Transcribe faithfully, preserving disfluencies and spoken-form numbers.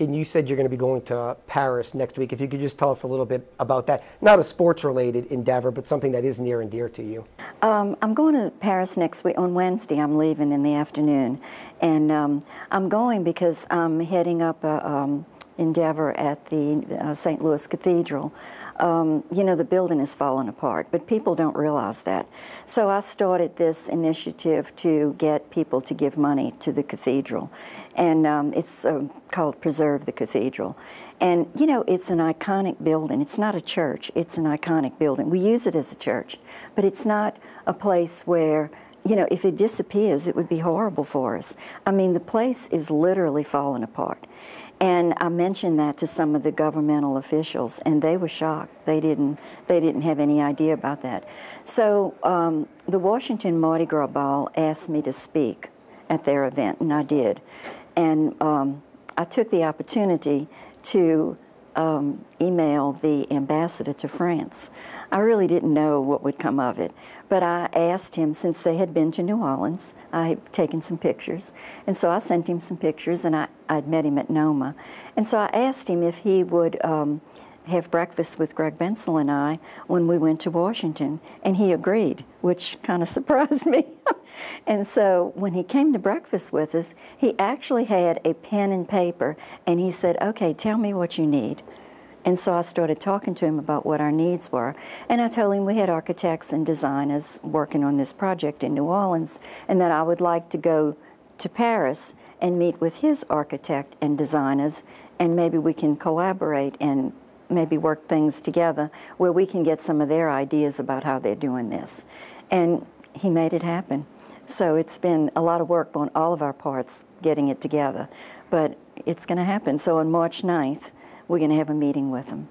and you said you're going to be going to Paris next week. If you could just tell us a little bit about that. Not a sports-related endeavor, but something that is near and dear to you. Um, I'm going to Paris next week. On Wednesday, I'm leaving in the afternoon. And um, I'm going because I'm heading up a um, endeavor at the uh, Saint Louis Cathedral. Um, you know, the building has fallen apart, but people don't realize that. So I started this initiative to get people to give money to the cathedral. And um, it's uh, called Preserve the Cathedral. And, you know, it's an iconic building. It's not a church. It's an iconic building. We use it as a church, but it's not a place where, you know, if it disappears, it would be horrible for us. I mean, the place is literally falling apart. And I mentioned that to some of the governmental officials, and they were shocked. They didn't, they didn't have any idea about that. So um, the Washington Mardi Gras Ball asked me to speak at their event, and I did. And um, I took the opportunity to um, email the ambassador to France. I really didn't know what would come of it, but I asked him, since they had been to New Orleans, I had taken some pictures, and so I sent him some pictures, and I, I'd met him at NOMA. And so I asked him if he would um, have breakfast with Greg Bensel and I when we went to Washington, and he agreed, which kind of surprised me. And so when he came to breakfast with us, he actually had a pen and paper, and he said, okay, tell me what you need. And so I started talking to him about what our needs were. And I told him we had architects and designers working on this project in New Orleans, and that I would like to go to Paris and meet with his architect and designers, and maybe we can collaborate and maybe work things together where we can get some of their ideas about how they're doing this. And he made it happen. So it's been a lot of work on all of our parts getting it together, but it's going to happen. So on March ninth, we're going to have a meeting with them.